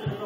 Если